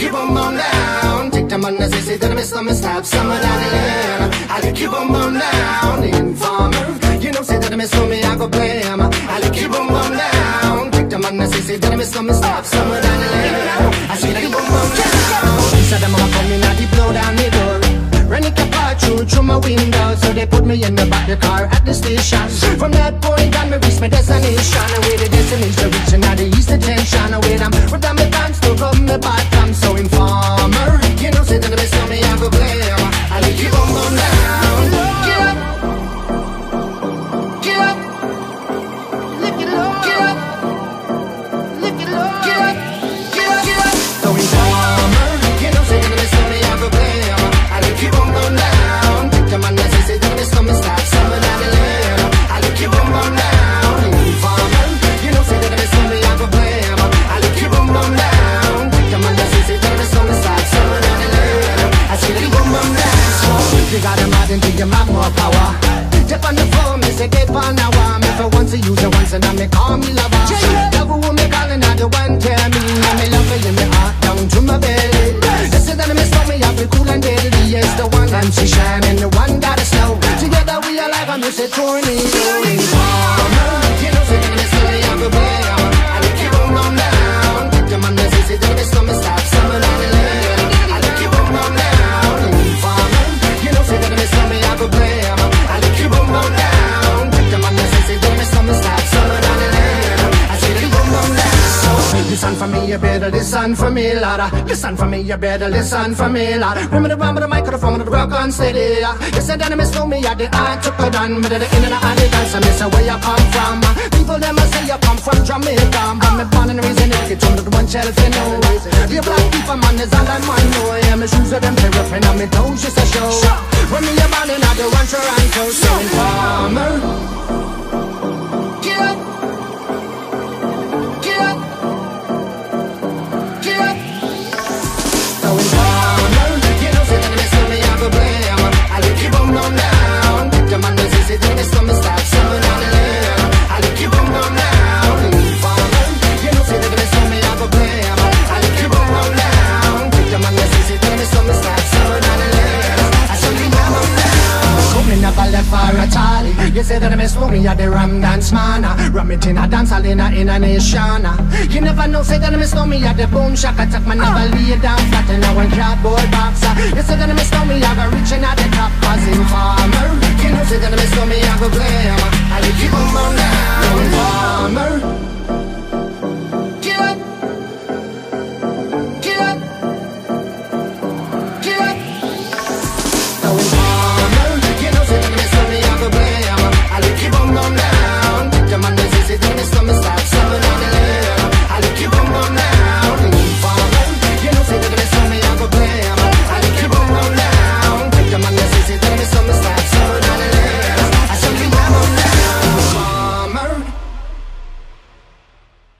keep on down. Take the money, say that I miss them and stop some of that. I'll keep on down. Informer, you know, say that I miss me, I go blame. I'll keep on down. Take the money, say that I miss them and stop some of that. I see that keep on down. He said I'm up on me, now he blow down the door. Rennie kept through my window, so they put me in the back of the car at the station. From that point on, me reached my destination. Away the destination, reaching out the east attention. Away them, with them, the times to come the bottom. So informer, you know, say that the best of me, I go blame. I'll keep on going down. Get up, get up, lift it up, get up, lift it up, get up, get up, get up. So informer, you know, say that the best of me, I go blame. I'll keep on going down. Take the man that says that the best of me, stop somewhere down the lane. I'll keep on going down. Informer, you know, say that the best of me, I go blame. I'll keep on going down. Take the man that says that the best of me, stop somewhere down the lane. I say keep on going down. You got a mind and think you have more power. Tip on the phone, me say tip on the one. If I want to use it once and I may call me lover. Love who me calling, I the one tell me. I may love you in my heart down to my belly. They say that I miss me, I feel cool and deadly. Yes, the one I'm she shine and the one that is snow. Together we are live, I'm just a tourney. Informer, you know, say that I miss me, I feel blame. I'll keep on going down. Take the man that says that I miss me, stop somewhere down the lane. I'll keep on going down. Informer, you know, say that I miss me, I feel blame. I'll keep on going down. Take the man that says that I miss me, stop somewhere down the lane. I'll keep on going down. Listen for me, you better listen for me, Lada. Listen for me, you better listen for me, Lada. Remember the one with the microphone with the rock on steady. You said that I miss me, I did, I took her down. But at the end of the day, dance, I miss where you come from. People, them, I say you come from Jamaica. I'm a born and raised in it, it's under the one shelf, you know. You black people, man, is all I man know. Yeah, my shoes are them, they're ripping, and my toes just a show. When me, you're born and I do run to run to. So informer, get up. You say that I miss me, you're the ram dance man. Ram it in a dance hall in a nation. You never know, say that I miss me, you're the boom shaka. Take my never lay down flat in a one cardboard box. You say that I miss me, you're the reaching out the